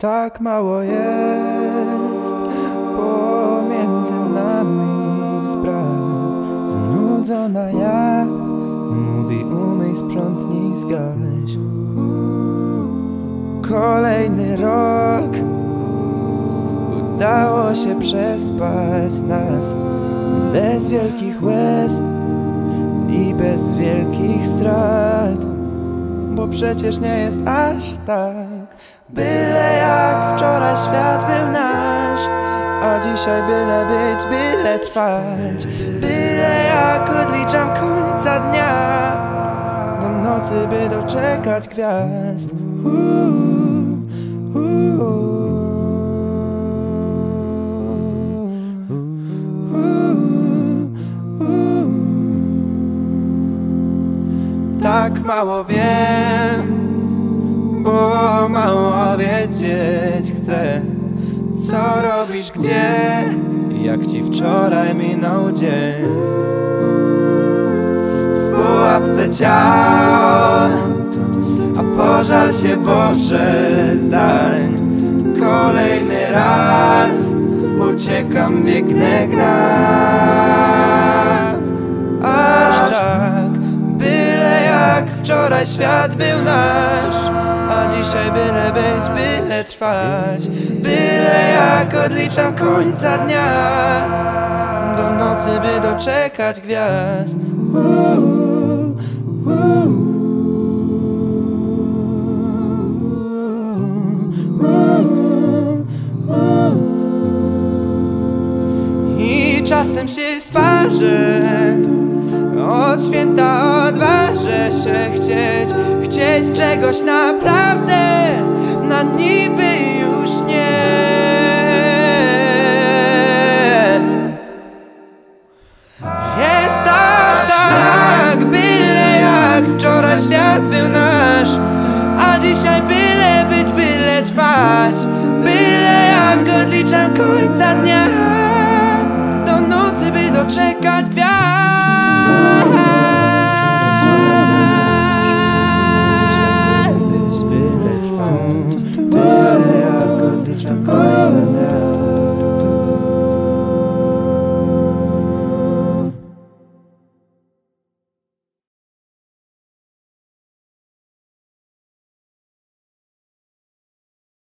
Tak mało jest pomiędzy nami spraw. Znudzona ja mówi: umyj, sprzątnij, zgaś. Kolejny rok udało się przespać nas bez wielkich łez i bez wielkich strat, bo przecież nie jest aż tak. Byle jak wczoraj świat był nasz, a dzisiaj byle być, byle trwać. Byle jak odliczam końca dnia do nocy, by doczekać gwiazd. Tak mało wiem, bo mało wiedzieć chcę. Co robisz, gdzie? Jak ci wczoraj minął dzień? W pułapce ciał, a pożal się Boże zdań. Kolejny raz uciekam, biegnę gna. Aż tak, byle jak wczoraj świat był nasz, a dzisiaj byle być, byle trwać. Byle jak odliczam końca dnia do nocy, by doczekać gwiazd. I czasem się sparzę, od święta odważę się chcieć. Chcieć czegoś naprawdę, na niby już nie. Jest aż tak, byle jak wczoraj świat był nasz, a dzisiaj byle być, byle trwać. Byle jak odliczam końca dnia do nocy, by doczekać.